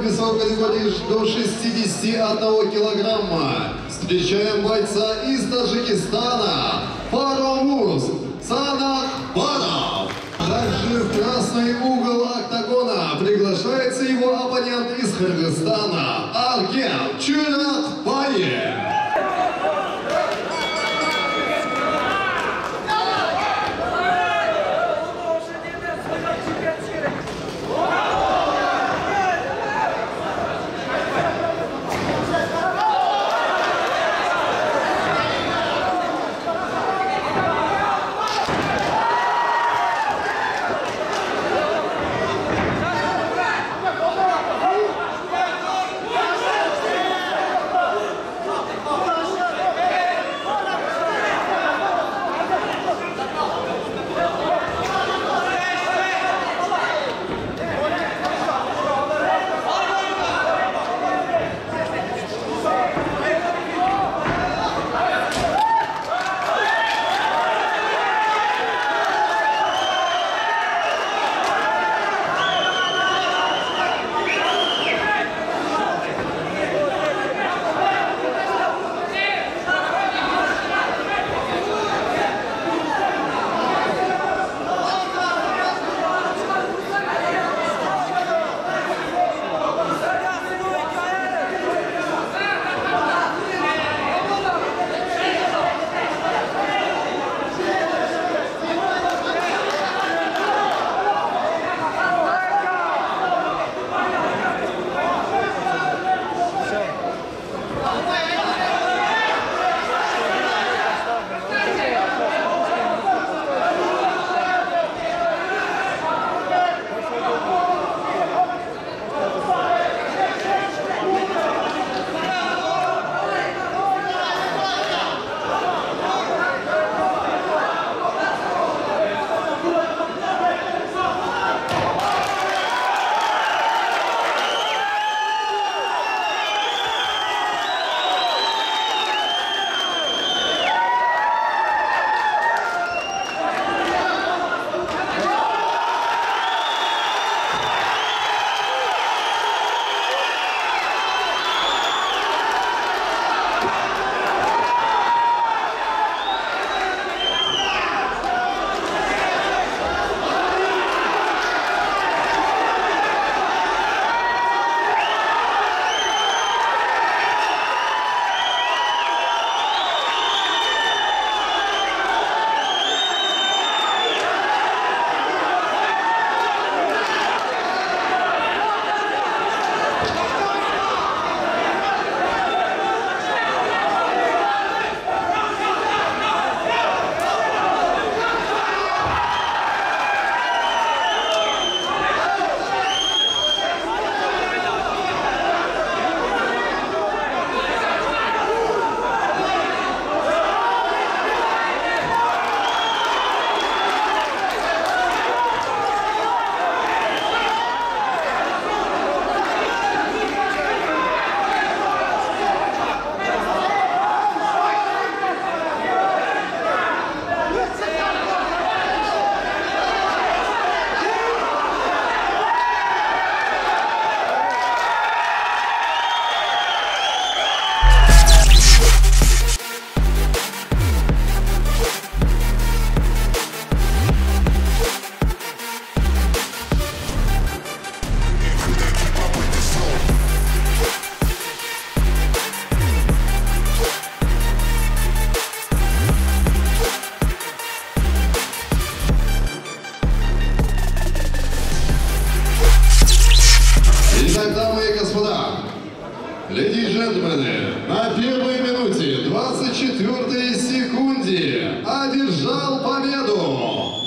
в весовой категории до 61 килограмма. Встречаем бойца из Таджикистана Фаромуз Санакбаров. Также в красный угол октагона приглашается его оппонент из Кыргызстана Арген Чыракбаев. Леди и джентльмены, на первой минуте 24 секунде одержал победу